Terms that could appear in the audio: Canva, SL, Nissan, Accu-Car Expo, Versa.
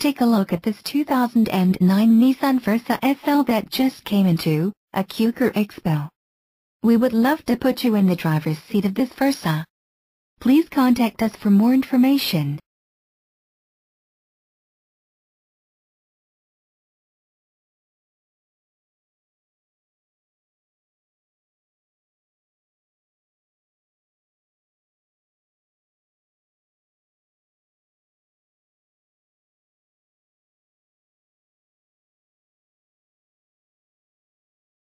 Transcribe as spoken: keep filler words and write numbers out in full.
Take a look at this two thousand nine Nissan Versa S L that just came into Accu-Car Expo. We would love to put you in the driver's seat of this Versa. Please contact us for more information.